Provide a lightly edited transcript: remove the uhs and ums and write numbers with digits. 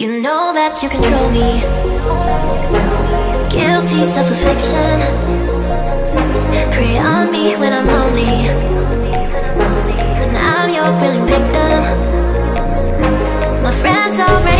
You know that you control me. Guilty self-affliction. Prey on me when I'm lonely. And I'm your willing victim. My friends already